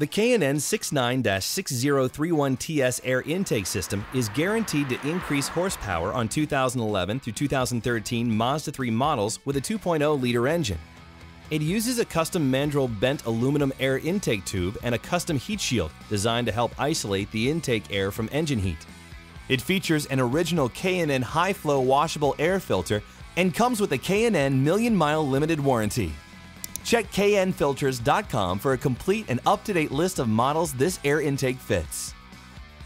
The K&N 69-6031TS air intake system is guaranteed to increase horsepower on 2011 through 2013 Mazda 3 models with a 2.0-liter engine. It uses a custom mandrel bent aluminum air intake tube and a custom heat shield designed to help isolate the intake air from engine heat. It features an original K&N high-flow washable air filter and comes with a K&N million-mile limited warranty. Check KNFilters.com for a complete and up-to-date list of models this air intake fits.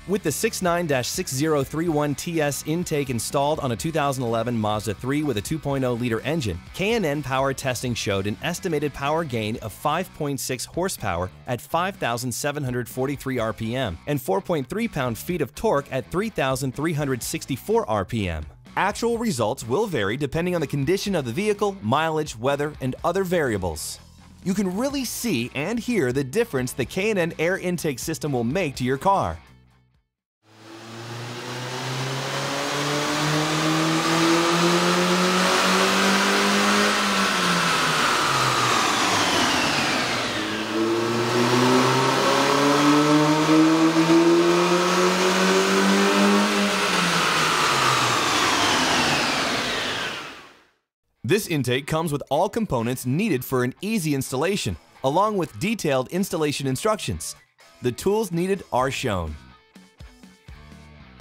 With the 69-6031TS intake installed on a 2011 Mazda 3 with a 2.0-liter engine, K&N power testing showed an estimated power gain of 5.6 horsepower at 5,743 RPM and 4.3 pound-feet of torque at 3,364 RPM. Actual results will vary depending on the condition of the vehicle, mileage, weather, and other variables. You can really see and hear the difference the K&N air intake system will make to your car. This intake comes with all components needed for an easy installation, along with detailed installation instructions. The tools needed are shown.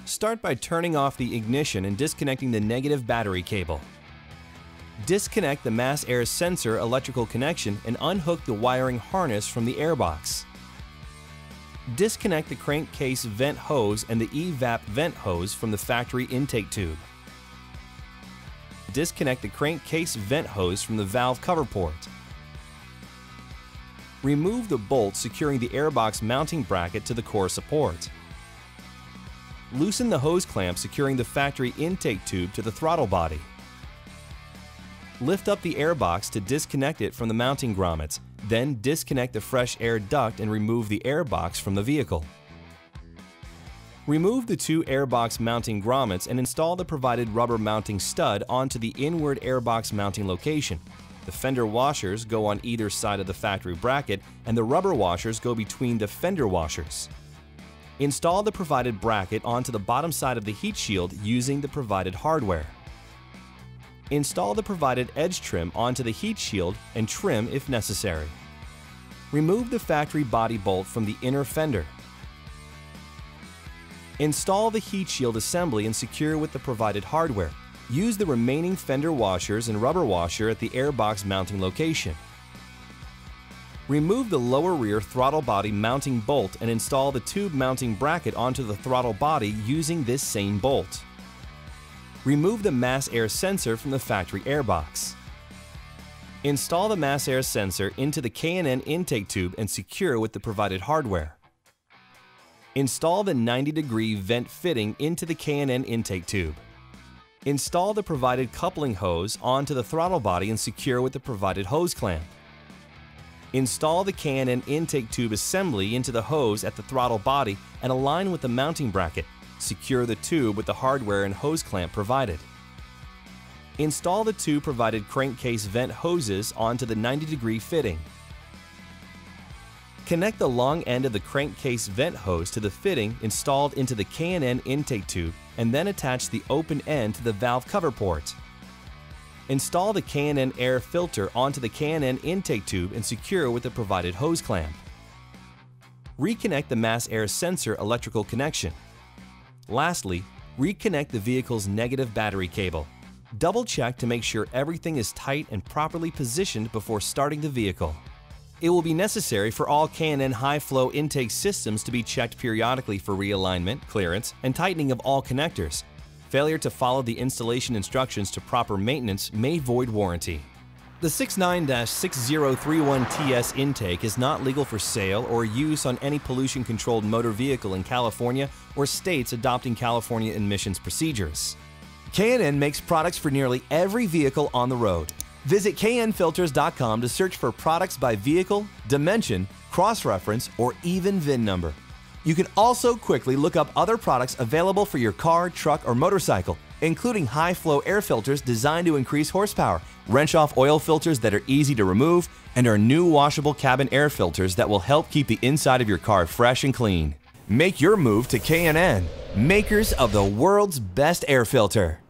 Start by turning off the ignition and disconnecting the negative battery cable. Disconnect the mass air sensor electrical connection and unhook the wiring harness from the airbox. Disconnect the crankcase vent hose and the EVAP vent hose from the factory intake tube. Disconnect the crankcase vent hose from the valve cover port. Remove the bolt securing the airbox mounting bracket to the core support. Loosen the hose clamp securing the factory intake tube to the throttle body. Lift up the airbox to disconnect it from the mounting grommets, then disconnect the fresh air duct and remove the airbox from the vehicle. Remove the two airbox mounting grommets and install the provided rubber mounting stud onto the inward airbox mounting location. The fender washers go on either side of the factory bracket, and the rubber washers go between the fender washers. Install the provided bracket onto the bottom side of the heat shield using the provided hardware. Install the provided edge trim onto the heat shield and trim if necessary. Remove the factory body bolt from the inner fender. Install the heat shield assembly and secure with the provided hardware. Use the remaining fender washers and rubber washer at the airbox mounting location. Remove the lower rear throttle body mounting bolt and install the tube mounting bracket onto the throttle body using this same bolt. Remove the mass air sensor from the factory airbox. Install the mass air sensor into the K&N intake tube and secure with the provided hardware. Install the 90-degree vent fitting into the K&N intake tube. Install the provided coupling hose onto the throttle body and secure with the provided hose clamp. Install the K&N intake tube assembly into the hose at the throttle body and align with the mounting bracket. Secure the tube with the hardware and hose clamp provided. Install the two provided crankcase vent hoses onto the 90-degree fitting. Connect the long end of the crankcase vent hose to the fitting installed into the K&N intake tube and then attach the open end to the valve cover port. Install the K&N air filter onto the K&N intake tube and secure with the provided hose clamp. Reconnect the mass air sensor electrical connection. Lastly, reconnect the vehicle's negative battery cable. Double-check to make sure everything is tight and properly positioned before starting the vehicle. It will be necessary for all K&N high-flow intake systems to be checked periodically for realignment, clearance, and tightening of all connectors. Failure to follow the installation instructions to proper maintenance may void warranty. The 69-6031TS intake is not legal for sale or use on any pollution-controlled motor vehicle in California or states adopting California emissions procedures. K&N makes products for nearly every vehicle on the road. Visit KNFilters.com to search for products by vehicle, dimension, cross-reference, or even VIN number. You can also quickly look up other products available for your car, truck, or motorcycle, including high-flow air filters designed to increase horsepower, wrench-off oil filters that are easy to remove, and our new washable cabin air filters that will help keep the inside of your car fresh and clean. Make your move to K&N, makers of the world's best air filter.